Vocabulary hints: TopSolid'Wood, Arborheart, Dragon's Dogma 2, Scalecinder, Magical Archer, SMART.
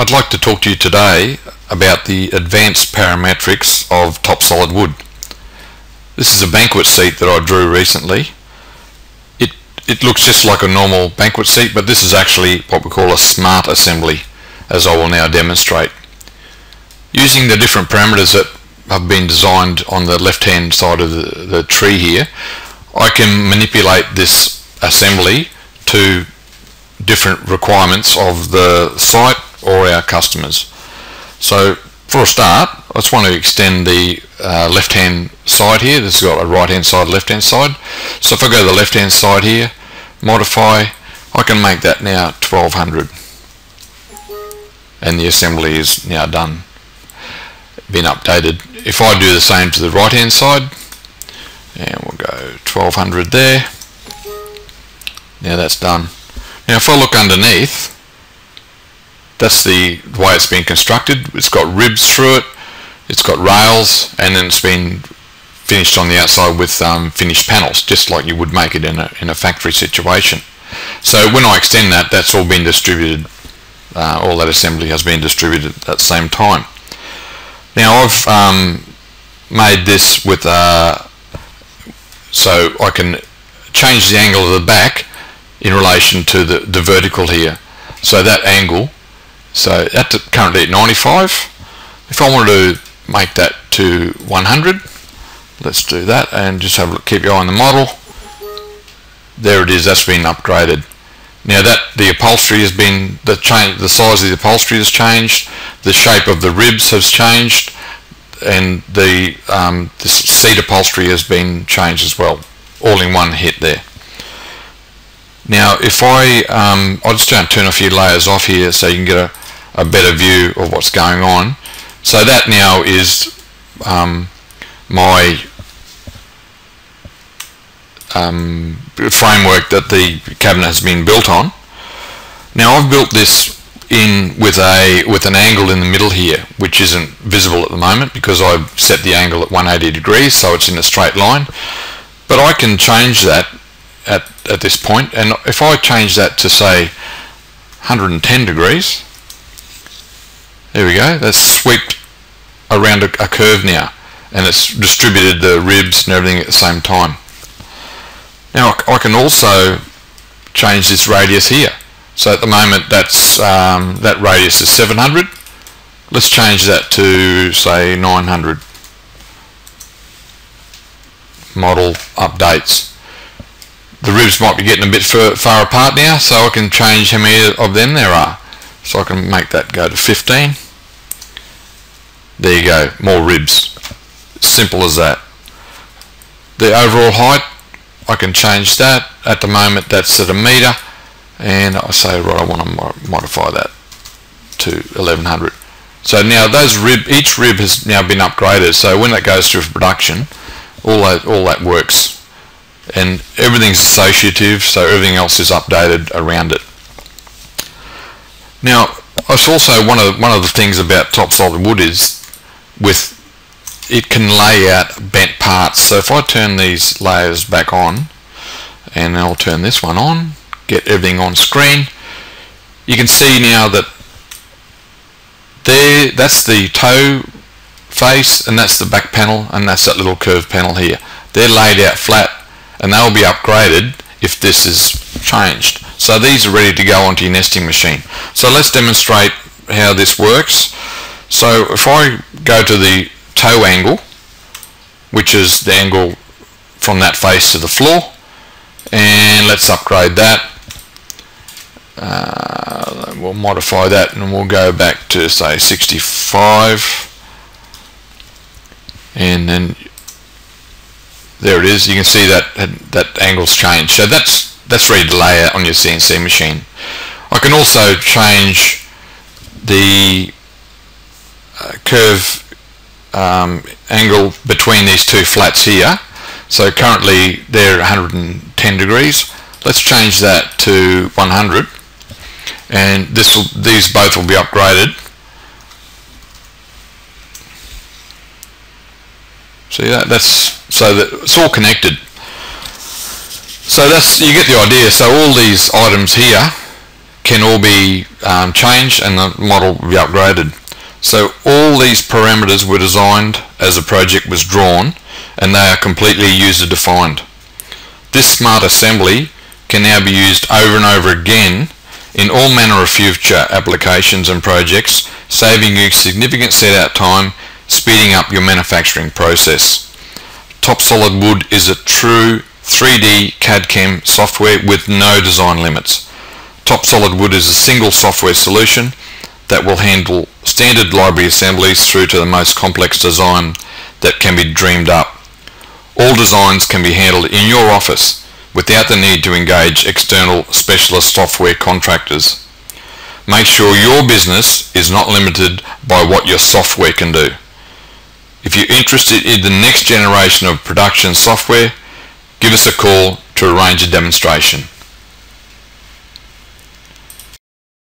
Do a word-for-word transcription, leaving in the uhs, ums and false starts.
I'd like to talk to you today about the advanced parametrics of TopSolid'Wood. This is a banquet seat that I drew recently. It, it looks just like a normal banquet seat, but this is actually what we call a smart assembly, as I will now demonstrate. Using the different parameters that have been designed on the left-hand side of the, the tree here, I can manipulate this assembly to different requirements of the site or our customers. So for a start, I just want to extend the uh, left hand side here. This has got a right hand side, left hand side. So if I go to the left hand side here, modify, I can make that now twelve hundred, and the assembly is now done, been updated. If I do the same to the right hand side, and we'll go twelve hundred there, now that's done. Now if I look underneath, that's the way it's been constructed. It's got ribs through it, it's got rails, and then it's been finished on the outside with um, finished panels, just like you would make it in a, in a factory situation. So when I extend that, that's all been distributed, uh, all that assembly has been distributed at the same time. Now I've um, made this with, uh, so I can change the angle of the back in relation to the, the vertical here. So that angle, so that's currently at ninety-five. If I want to make that to one hundred, let's do that and just have a look, keep your eye on the model. There it is, that's been upgraded. Now that the upholstery has been, the, change, the size of the upholstery has changed, the shape of the ribs has changed, and the, um, the seat upholstery has been changed as well, all in one hit there. Now if I, um, I'll just turn a few layers off here so you can get a, a better view of what's going on. So that now is um, my um, framework that the cabinet has been built on. Now I've built this in with a with an angle in the middle here, which isn't visible at the moment because I've set the angle at one hundred eighty degrees, so it's in a straight line. But I can change that at, at this point, and if I change that to say one hundred ten degrees, there we go, that's swept around a, a curve now, and it's distributed the ribs and everything at the same time. Now I, I can also change this radius here. So at the moment that's um, that radius is seven hundred. Let's change that to say nine hundred. Model updates. The ribs might be getting a bit far, far apart now, so I can change how many of them there are. So I can make that go to fifteen. There you go, more ribs. Simple as that. The overall height, I can change that. At the moment that's at a metre, and I say, right, I want to modify that to eleven hundred. So now those rib, each rib has now been upgraded, so when that goes through production, all that, all that works. And everything's associative, so everything else is updated around it. Now, it's also one of one of the things about TopSolid'Wood is with it can lay out bent parts. So if I turn these layers back on, and I'll turn this one on, get everything on screen, you can see now that there, that's the toe face, and that's the back panel, and that's that little curved panel here. They're laid out flat, and they'll be upgraded if this is changed. So these are ready to go onto your nesting machine. So let's demonstrate how this works. So if I go to the toe angle, which is the angle from that face to the floor, and let's upgrade that. Uh, we'll modify that and we'll go back to say sixty-five, and then there it is. You can see that that angle's changed. So that's that's ready to lay out on your C N C machine. I can also change the uh, curve um, angle between these two flats here. So currently they're one hundred ten degrees. Let's change that to one hundred, and this will, these both will be upgraded. See that? That's so that it's all connected. So that's, you get the idea. So all these items here can all be um, changed and the model be upgraded. So all these parameters were designed as the project was drawn, and they are completely user defined. This SMART assembly can now be used over and over again in all manner of future applications and projects, saving you significant set out time, speeding up your manufacturing process. TopSolid'Wood is a true three D C A D C A M software with no design limits. TopSolid'Wood is a single software solution that will handle standard library assemblies through to the most complex design that can be dreamed up. All designs can be handled in your office without the need to engage external specialist software contractors. Make sure your business is not limited by what your software can do. If you're interested in the next generation of production software, give us a call to arrange a demonstration.